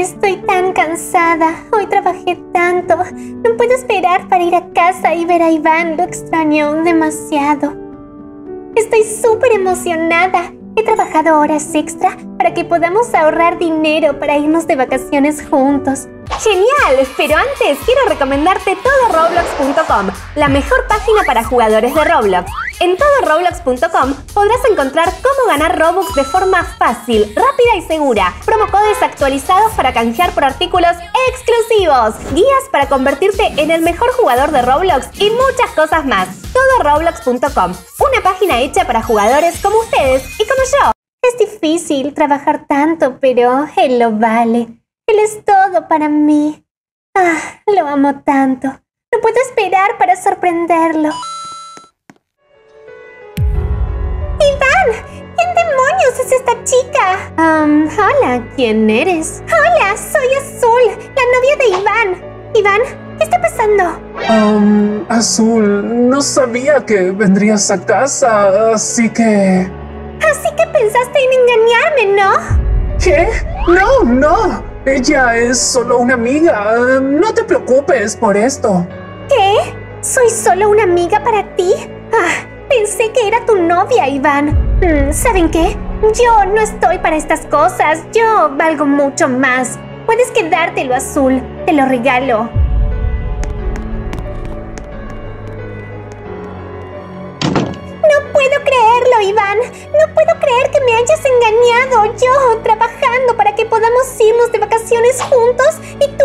Estoy tan cansada. Hoy trabajé tanto. No puedo esperar para ir a casa y ver a Iván. Lo extraño demasiado. Estoy súper emocionada. He trabajado horas extra para que podamos ahorrar dinero para irnos de vacaciones juntos. ¡Genial! Pero antes quiero recomendarte Todoroblox.com, la mejor página para jugadores de Roblox. En Todoroblox.com podrás encontrar cómo ganar Robux de forma fácil, rápida y segura, promocodes actualizados para canjear por artículos exclusivos, guías para convertirte en el mejor jugador de Roblox y muchas cosas más. Todoroblox.com, una página hecha para jugadores como ustedes y como yo. Es difícil trabajar tanto, pero él lo vale. Él es todo para mí. Ah, lo amo tanto. No puedo esperar para sorprenderlo. ¡Iván! ¿Quién demonios es esta chica? Hola, ¿quién eres? Hola, soy Azul, la novia de Iván. Iván, ¿qué está pasando? Azul, no sabía que vendrías a casa, así que... Así que pensaste en engañarme, ¿no? ¿Qué? No, no. Ella es solo una amiga. No te preocupes por esto. ¿Qué? ¿Soy solo una amiga para ti? Ah, pensé que era tu novia, Iván. ¿Saben qué? Yo no estoy para estas cosas. Yo valgo mucho más. Puedes quedártelo, Azul. Te lo regalo. No puedo creerlo, Iván. No puedo creer que me hayas engañado. Yo trabajando para que podamos irnos de vacaciones juntos y tú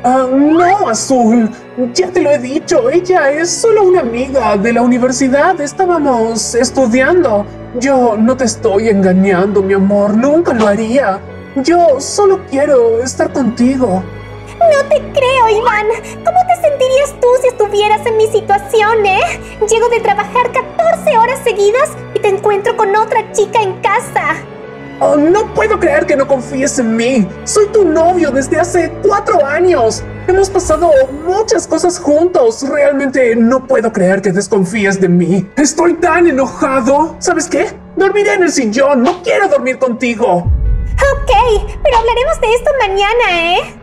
engañándome. No, Azul. Ya te lo he dicho. Ella es solo una amiga de la universidad. Estábamos estudiando. Yo no te estoy engañando, mi amor. Nunca lo haría. Yo solo quiero estar contigo. No te creo, Iván. ¿Cómo te sentirías tú si estuvieras en mi situación, eh? Llego de trabajar 14 horas seguidas y te encuentro con otra chica en casa. Oh, no puedo creer que no confíes en mí. Soy tu novio desde hace 4 años. Hemos pasado muchas cosas juntos. Realmente no puedo creer que desconfíes de mí. Estoy tan enojado. ¿Sabes qué? Dormiré en el sillón. No quiero dormir contigo. Ok, pero hablaremos de esto mañana, ¿eh?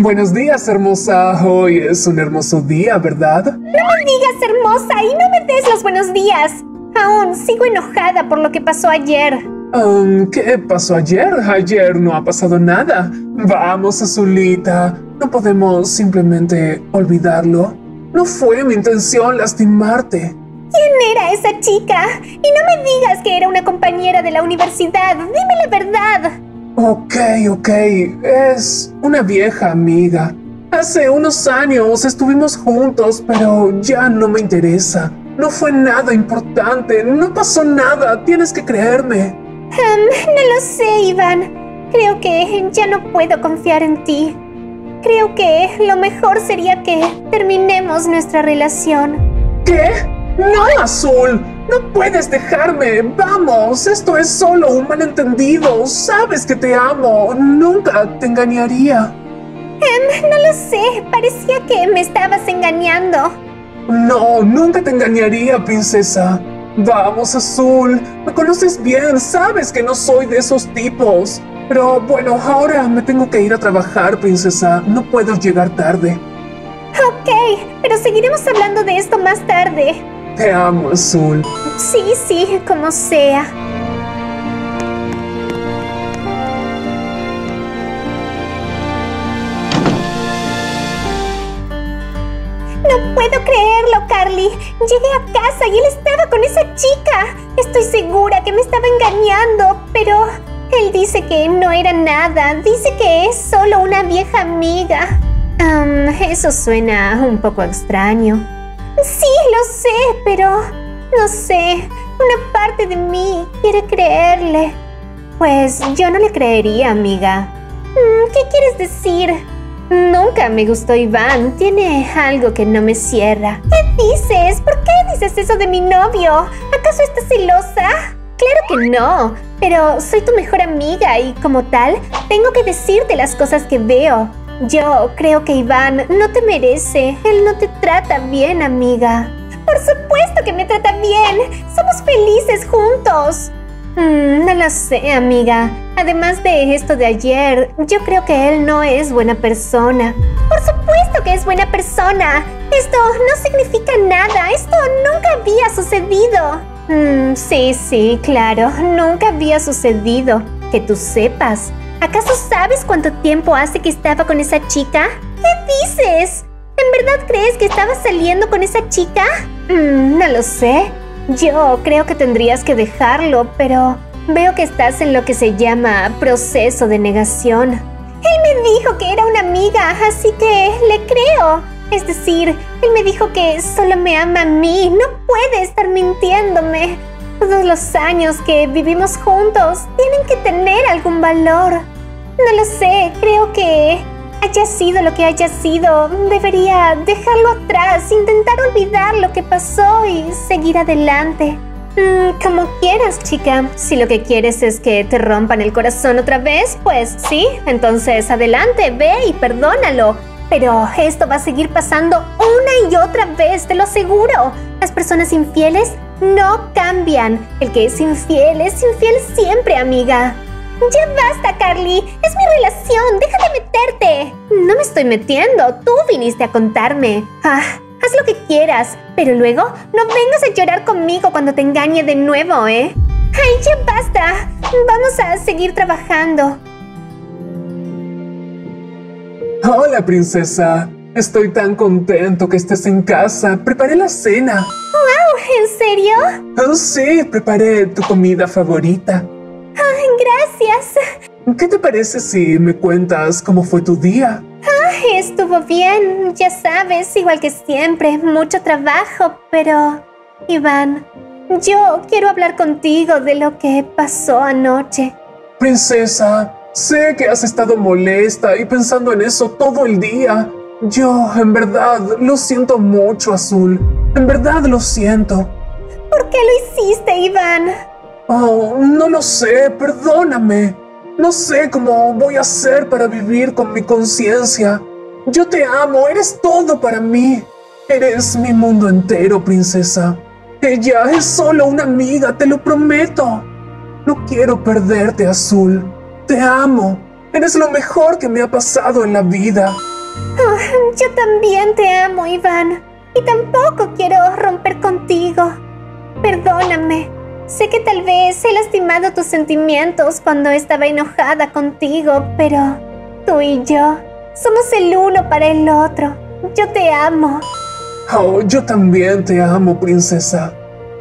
Buenos días, hermosa. Hoy es un hermoso día, ¿verdad? No me digas hermosa y no me des los buenos días. Aún sigo enojada por lo que pasó ayer. ¿Qué pasó ayer? Ayer no ha pasado nada. Vamos, Azulita. No podemos simplemente olvidarlo. No fue mi intención lastimarte. ¿Quién era esa chica? Y no me digas que era una compañera de la universidad. Dime la verdad. Ok. Es una vieja amiga. Hace unos años estuvimos juntos, pero ya no me interesa. No fue nada importante. No pasó nada. Tienes que creerme. No lo sé, Iván. Creo que ya no puedo confiar en ti. Creo que lo mejor sería que terminemos nuestra relación. ¿Qué? ¡No, Azul! ¡No puedes dejarme! ¡Vamos! Esto es solo un malentendido. Sabes que te amo. Nunca te engañaría. No lo sé. Parecía que me estabas engañando. No, nunca te engañaría, princesa. Vamos, Azul. Me conoces bien. Sabes que no soy de esos tipos. Pero bueno, ahora me tengo que ir a trabajar, princesa. No puedo llegar tarde. Ok, pero seguiremos hablando de esto más tarde. Te amo, Azul. Sí, como sea. No puedo creerlo, Carly. Llegué a casa y él estaba con esa chica. Estoy segura que me estaba engañando, pero él dice que no era nada. Dice que es solo una vieja amiga. Eso suena un poco extraño. Sí, lo sé, pero no sé. Una parte de mí quiere creerle. Pues yo no le creería, amiga. ¿Qué quieres decir? Nunca me gustó Iván. Tiene algo que no me cierra. ¿Qué dices? ¿Por qué dices eso de mi novio? ¿Acaso estás celosa? Claro que no, pero soy tu mejor amiga y como tal, tengo que decirte las cosas que veo. Yo creo que Iván no te merece. Él no te trata bien, amiga. Por supuesto que me trata bien. Somos felices juntos. No lo sé, amiga. Además de esto de ayer, yo creo que él no es buena persona. Por supuesto que es buena persona. Esto no significa nada. Esto nunca había sucedido. Sí, claro. Nunca había sucedido. Que tú sepas. ¿Acaso sabes cuánto tiempo hace que estaba con esa chica? ¿Qué dices? ¿En verdad crees que estaba saliendo con esa chica? No lo sé. Yo creo que tendrías que dejarlo, pero veo que estás en lo que se llama proceso de negación. Él me dijo que era una amiga, así que le creo. Es decir, él me dijo que solo me ama a mí. No puede estar mintiéndome. Todos los años que vivimos juntos tienen que tener algún valor. No lo sé, creo que haya sido lo que haya sido, debería dejarlo atrás, intentar olvidar lo que pasó y seguir adelante. Como quieras, chica. Si lo que quieres es que te rompan el corazón otra vez, pues sí, entonces adelante, ve y perdónalo. Pero esto va a seguir pasando una y otra vez, te lo aseguro. Las personas infieles no cambian. El que es infiel siempre, amiga. Ya basta, Carly. Es mi relación. Deja de meterte. No me estoy metiendo. Tú viniste a contarme. Haz lo que quieras, pero luego no vengas a llorar conmigo cuando te engañe de nuevo, ¿eh? Ay, ya basta. Vamos a seguir trabajando. Hola, princesa. Estoy tan contento que estés en casa. Preparé la cena. ¡Wow! ¿En serio? Oh, sí, preparé tu comida favorita. Ay, gracias. ¿Qué te parece si me cuentas cómo fue tu día? Ay, estuvo bien. Ya sabes, igual que siempre. Mucho trabajo, pero... Iván, yo quiero hablar contigo de lo que pasó anoche. Princesa, sé que has estado molesta y pensando en eso todo el día. Yo, en verdad, lo siento mucho, Azul. En verdad lo siento. ¿Por qué lo hiciste, Iván? Oh, no lo sé, perdóname. No sé cómo voy a hacer para vivir con mi conciencia. Yo te amo, eres todo para mí. Eres mi mundo entero, princesa. Ella es solo una amiga, te lo prometo. No quiero perderte, Azul. Te amo. Eres lo mejor que me ha pasado en la vida. Oh, yo también te amo, Iván. Y tampoco quiero romper contigo. Perdóname. Sé que tal vez he lastimado tus sentimientos cuando estaba enojada contigo, pero tú y yo somos el uno para el otro. Yo te amo. Oh, yo también te amo, princesa.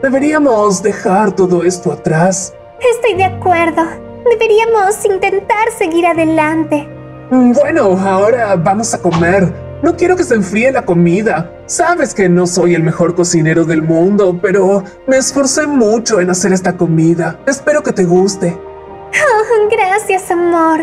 Deberíamos dejar todo esto atrás. Estoy de acuerdo. Deberíamos intentar seguir adelante. Bueno, ahora vamos a comer. No quiero que se enfríe la comida. Sabes que no soy el mejor cocinero del mundo, pero me esforcé mucho en hacer esta comida. Espero que te guste. Oh, gracias, amor.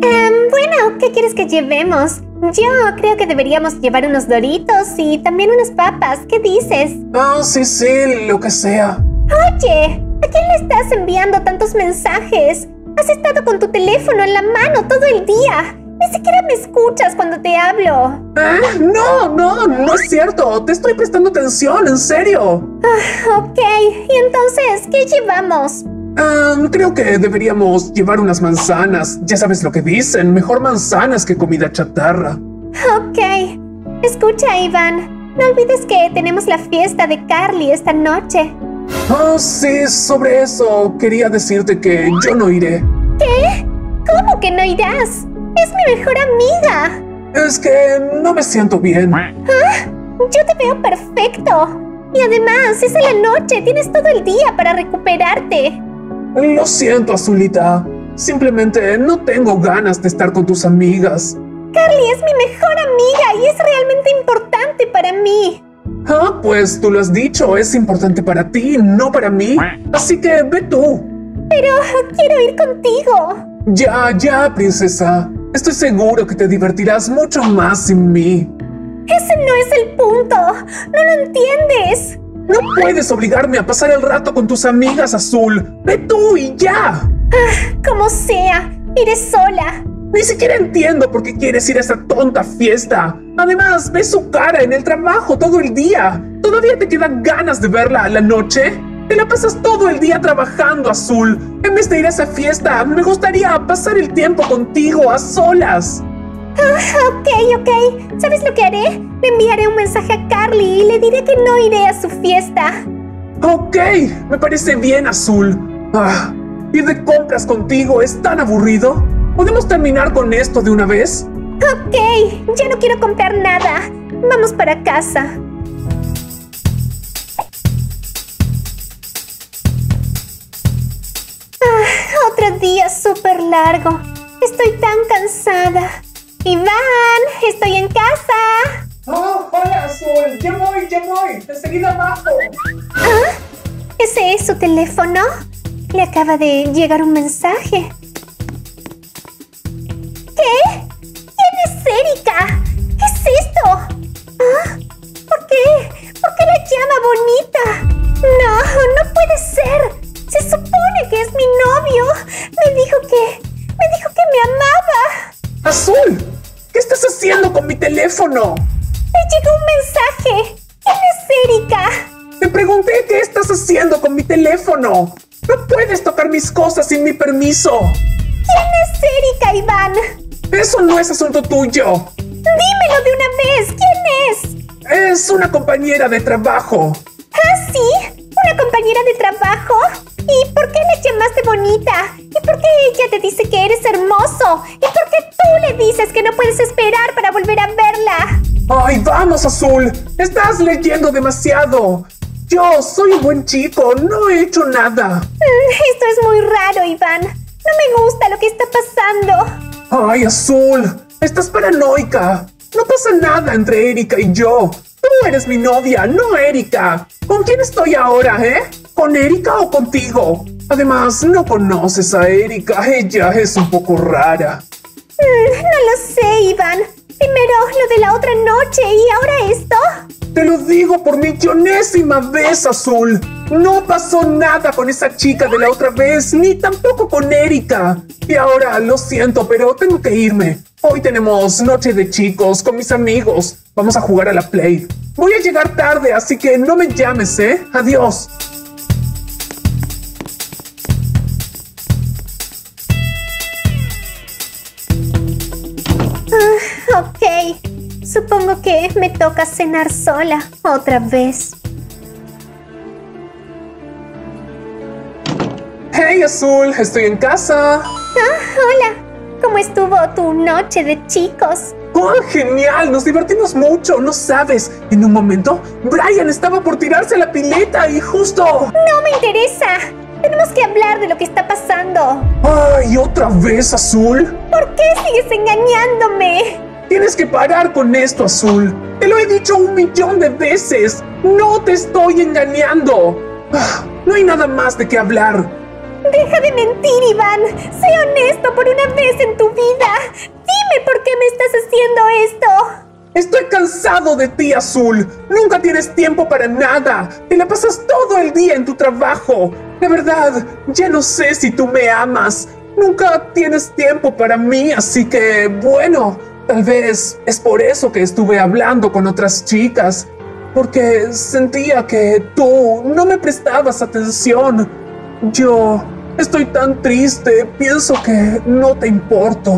Bueno, ¿qué quieres que llevemos? Yo creo que deberíamos llevar unos doritos y también unas papas. ¿Qué dices? Oh, sí, lo que sea. Oye, ¿a quién le estás enviando tantos mensajes? Has estado con tu teléfono en la mano todo el día. Ni siquiera me escuchas cuando te hablo. No es cierto. Te estoy prestando atención, en serio. Ok, ¿y entonces qué llevamos? Creo que deberíamos llevar unas manzanas. Ya sabes lo que dicen, mejor manzanas que comida chatarra. Ok. Escucha, Iván, no olvides que tenemos la fiesta de Carly esta noche. Oh, sí, sobre eso quería decirte que yo no iré. ¿Qué? ¿Cómo que no irás? ¡Es mi mejor amiga! Es que no me siento bien. Yo te veo perfecto. Y además, es a la noche, tienes todo el día para recuperarte. Lo siento, Azulita. Simplemente no tengo ganas de estar con tus amigas. Carly es mi mejor amiga y es realmente importante para mí. Ah, pues tú lo has dicho, es importante para ti, no para mí. Así que ve tú. Pero quiero ir contigo. Ya, princesa. Estoy seguro que te divertirás mucho más sin mí. Ese no es el punto. No lo entiendes. No puedes obligarme a pasar el rato con tus amigas, Azul. ¡Ve tú y ya! Como sea, iré sola. Ni siquiera entiendo por qué quieres ir a esa tonta fiesta. Además, ves su cara en el trabajo todo el día. ¿Todavía te quedan ganas de verla a la noche? Te la pasas todo el día trabajando, Azul. En vez de ir a esa fiesta, me gustaría pasar el tiempo contigo a solas. Ok. ¿Sabes lo que haré? Le enviaré un mensaje a Carly y le diré que no iré a su fiesta. Ok, me parece bien, Azul. Ir de compras contigo es tan aburrido. ¿Podemos terminar con esto de una vez? Ok, ya no quiero comprar nada. Vamos para casa. Otro día súper largo. Estoy tan cansada. ¡Iván! ¡Estoy en casa! ¡Oh, hola, Azul! ¡Ya voy! ¡Enseguida abajo! ¿Ah? ¿Ese es su teléfono? Le acaba de llegar un mensaje. ¿Qué? ¿Quién es Erika? ¿Qué es esto? ¿Ah? ¿Por qué? ¿Por qué la llama bonita? No puede ser. Se supone que es mi novio. Me dijo que me amaba. ¡Azul! ¿Qué estás haciendo con mi teléfono? Me llegó un mensaje. ¿Quién es Erika? Te pregunté qué estás haciendo con mi teléfono. No puedes tocar mis cosas sin mi permiso. ¿Quién es Erika, Iván? Eso no es asunto tuyo. Dímelo de una vez. ¿Quién es? Es una compañera de trabajo. ¿Ah, sí? ¿Una compañera de trabajo? ¿Y por qué la llamaste bonita? ¿Y por qué ella te dice que eres hermoso? ¿Y por qué tú le dices que no puedes esperar para volver a verla? ¡Ay, vamos, Azul! ¡Estás leyendo demasiado! Yo soy un buen chico, no he hecho nada. Esto es muy raro, Iván. No me gusta lo que está pasando. ¡Ay, Azul! ¡Estás paranoica! No pasa nada entre Erika y yo. Tú eres mi novia, no Erika. ¿Con quién estoy ahora, ¿Con Erika o contigo? Además, no conoces a Erika. Ella es un poco rara. No lo sé, Iván. Primero lo de la otra noche y ahora esto. Te lo digo por millonésima vez, Azul. No pasó nada con esa chica de la otra vez, ni tampoco con Erika. Y ahora, lo siento, pero tengo que irme. Hoy tenemos noche de chicos con mis amigos. Vamos a jugar a la Play. Voy a llegar tarde, así que no me llames, Adiós. Ok, supongo que me toca cenar sola otra vez. ¡Hey, Azul! ¡Estoy en casa! ¡Hola! ¿Cómo estuvo tu noche de chicos? ¡Oh, genial! ¡Nos divertimos mucho! ¡No sabes! En un momento, Brian estaba por tirarse a la pileta y justo... ¡No me interesa! Tenemos que hablar de lo que está pasando. ¡Ay, otra vez, Azul! ¿Por qué sigues engañándome? Tienes que parar con esto, Azul. Te lo he dicho 1,000,000 de veces. No te estoy engañando. No hay nada más de qué hablar. Deja de mentir, Iván. Sé honesto por una vez en tu vida. Dime por qué me estás haciendo esto. Estoy cansado de ti, Azul. Nunca tienes tiempo para nada. Te la pasas todo el día en tu trabajo. La verdad, ya no sé si tú me amas. Nunca tienes tiempo para mí, así que, bueno... Tal vez es por eso que estuve hablando con otras chicas, porque sentía que tú no me prestabas atención. Yo estoy tan triste, pienso que no te importo.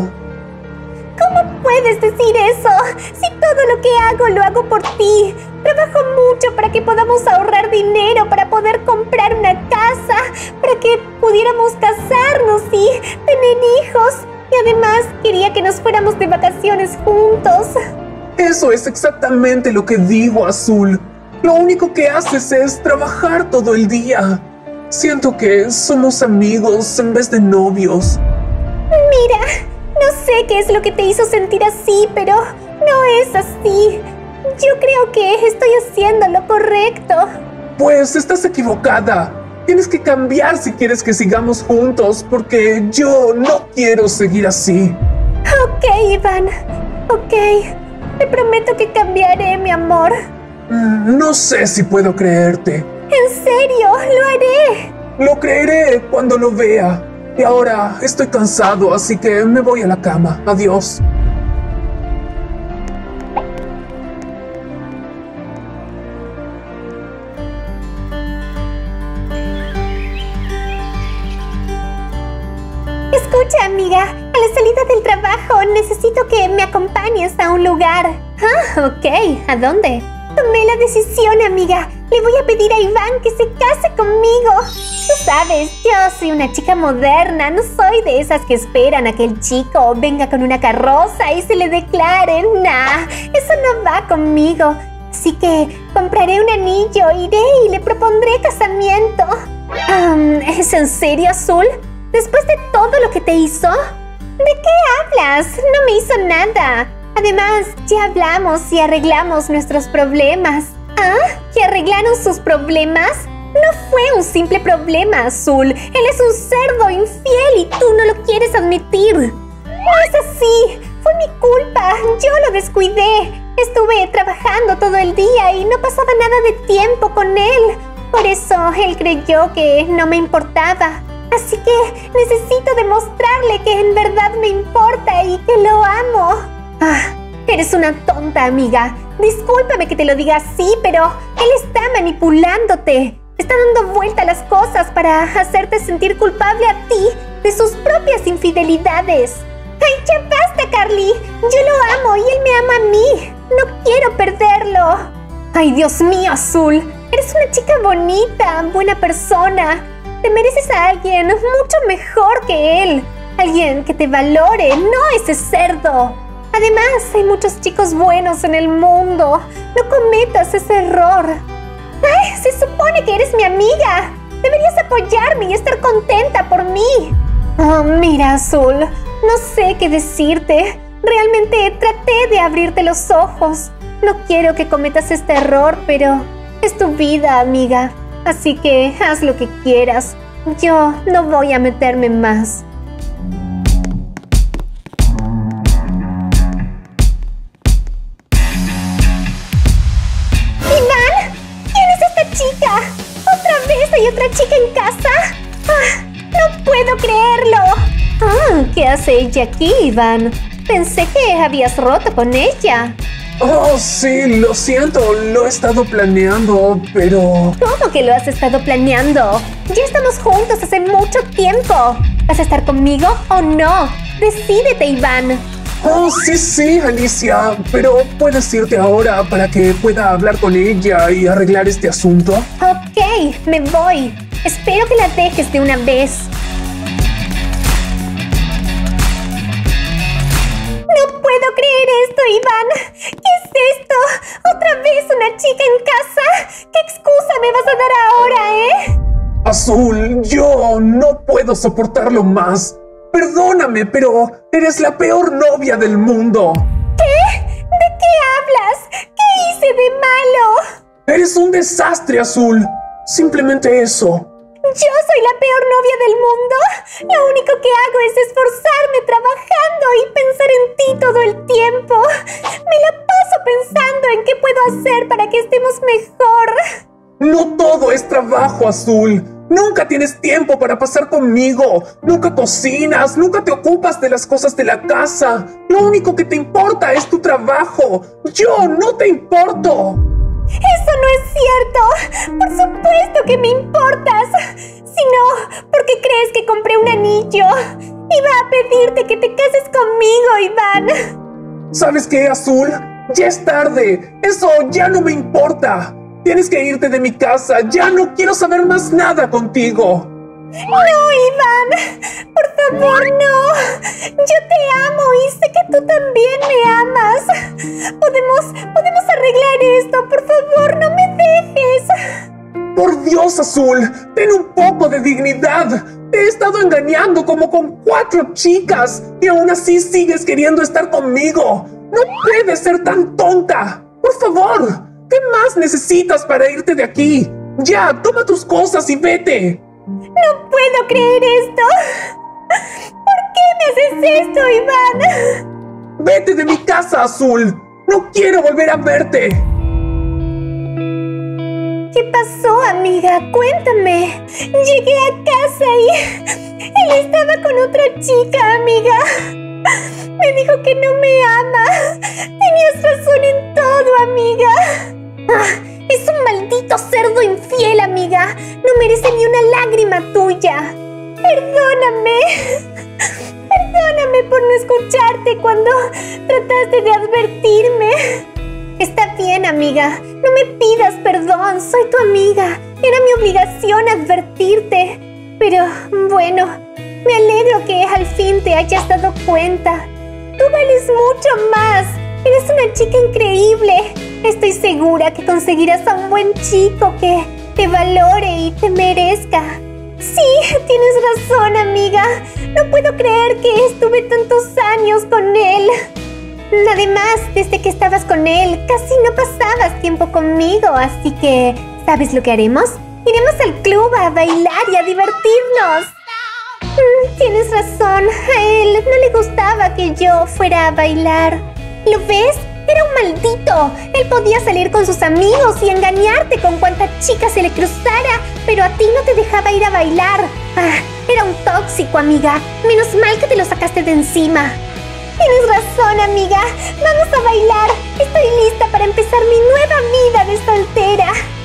¿Cómo puedes decir eso? Si todo lo que hago, lo hago por ti. Trabajo mucho para que podamos ahorrar dinero, para poder comprar una casa, para que pudiéramos casarnos y tener hijos. Y además, quería que nos fuéramos de vacaciones juntos. Eso es exactamente lo que digo, Azul. Lo único que haces es trabajar todo el día. Siento que somos amigos en vez de novios. Mira, no sé qué es lo que te hizo sentir así, pero no es así. Yo creo que estoy haciendo lo correcto. Pues estás equivocada. Tienes que cambiar si quieres que sigamos juntos, porque yo no quiero seguir así. Ok, Iván. Ok. Te prometo que cambiaré, mi amor. No sé si puedo creerte. ¿En serio? ¡Lo haré! Lo creeré cuando lo vea. Y ahora estoy cansado, así que me voy a la cama. Adiós. Escucha, amiga. A la salida del trabajo necesito que me acompañes a un lugar. Ah, ok. ¿A dónde? Tomé la decisión, amiga. Le voy a pedir a Iván que se case conmigo. Tú sabes, yo soy una chica moderna. No soy de esas que esperan a que el chico venga con una carroza y se le declaren. Nah, eso no va conmigo. Así que compraré un anillo, iré y le propondré casamiento. ¿Es en serio, Azul? ¿Después de todo lo que te hizo? ¿De qué hablas? No me hizo nada. Además, ya hablamos y arreglamos nuestros problemas. ¿Ah? ¿Que arreglaron sus problemas? No fue un simple problema, Azul. Él es un cerdo infiel y tú no lo quieres admitir. No es así. Fue mi culpa. Yo lo descuidé. Estuve trabajando todo el día y no pasaba nada de tiempo con él. Por eso él creyó que no me importaba. Así que necesito demostrarle que en verdad me importa y que lo amo. Ah, eres una tonta, amiga. Discúlpame que te lo diga así, pero él está manipulándote. Está dando vuelta las cosas para hacerte sentir culpable a ti de sus propias infidelidades. ¡Ay, ya basta, Carly! Yo lo amo y él me ama a mí. No quiero perderlo. ¡Ay, Dios mío, Azul! Eres una chica bonita, buena persona. Te mereces a alguien mucho mejor que él. Alguien que te valore, no ese cerdo. Además, hay muchos chicos buenos en el mundo. No cometas ese error. ¡Ay! Se supone que eres mi amiga. Deberías apoyarme y estar contenta por mí. Oh, mira, Azul. No sé qué decirte. Realmente traté de abrirte los ojos. No quiero que cometas este error, pero es tu vida, amiga. Así que haz lo que quieras. Yo no voy a meterme más. ¿Qué hace ella aquí, Iván? Pensé que habías roto con ella. Oh, sí, lo siento. Lo he estado planeando, pero... ¿Cómo que lo has estado planeando? Ya estamos juntos hace mucho tiempo. ¿Vas a estar conmigo o no? Decídete, Iván. Oh, sí, Alicia. Pero puedes irte ahora para que pueda hablar con ella y arreglar este asunto. Ok, me voy. Espero que la dejes de una vez. Iván, ¿qué es esto? ¿Otra vez una chica en casa? ¿Qué excusa me vas a dar ahora, Azul, yo no puedo soportarlo más. Perdóname, pero eres la peor novia del mundo. ¿Qué? ¿De qué hablas? ¿Qué hice de malo? Eres un desastre, Azul. Simplemente eso. ¿Yo soy la peor novia del mundo? Lo único que hago es esforzarme trabajando y pensar en ti todo el tiempo. Me la paso pensando en qué puedo hacer para que estemos mejor. No todo es trabajo, Azul. Nunca tienes tiempo para pasar conmigo. Nunca cocinas, nunca te ocupas de las cosas de la casa. Lo único que te importa es tu trabajo. Yo no te importo. ¡Eso no es cierto! ¡Por supuesto que me importas! Si no, ¿por qué crees que compré un anillo? Iba a pedirte que te cases conmigo, Iván. ¿Sabes qué, Azul? Ya es tarde. Eso ya no me importa. Tienes que irte de mi casa. Ya no quiero saber más nada contigo. ¡No, Iván! ¡Por favor, no! Yo te amo y sé que tú también me amas. Podemos arreglar esto. Por favor, no me dejes. Por Dios, Azul, ten un poco de dignidad. Te he estado engañando como con 4 chicas y aún así sigues queriendo estar conmigo. No puedes ser tan tonta. Por favor, ¿qué más necesitas para irte de aquí? Ya, toma tus cosas y vete. ¡No puedo creer esto! ¿Por qué me haces esto, Iván? ¡Vete de mi casa, Azul! ¡No quiero volver a verte! ¿Qué pasó, amiga? Cuéntame. Llegué a casa y él estaba con otra chica, amiga. Me dijo que no me ama. Tenías razón en todo, amiga. Ah, es un maldito cerdo infiel, amiga. No merece ni una lágrima tuya. Perdóname. Perdóname por no escucharte cuando trataste de advertirme. Está bien, amiga. No me pidas perdón. Soy tu amiga. Era mi obligación advertirte. Pero, bueno, me alegro que al fin te hayas dado cuenta. Tú vales mucho más. Eres una chica increíble. Estoy segura que conseguirás a un buen chico que te valore y te merezca. Sí, tienes razón, amiga. No puedo creer que estuve tantos años con él. Además, desde que estabas con él, casi no pasabas tiempo conmigo. Así que, ¿sabes lo que haremos? Iremos al club a bailar y a divertirnos. Tienes razón. A él no le gustaba que yo fuera a bailar. ¿Lo ves? Era un maldito. Él podía salir con sus amigos y engañarte con cuánta chica se le cruzara, pero a ti no te dejaba ir a bailar. Ah, era un tóxico, amiga. Menos mal que te lo sacaste de encima. Tienes razón, amiga. Vamos a bailar. Estoy lista para empezar mi nueva vida de soltera.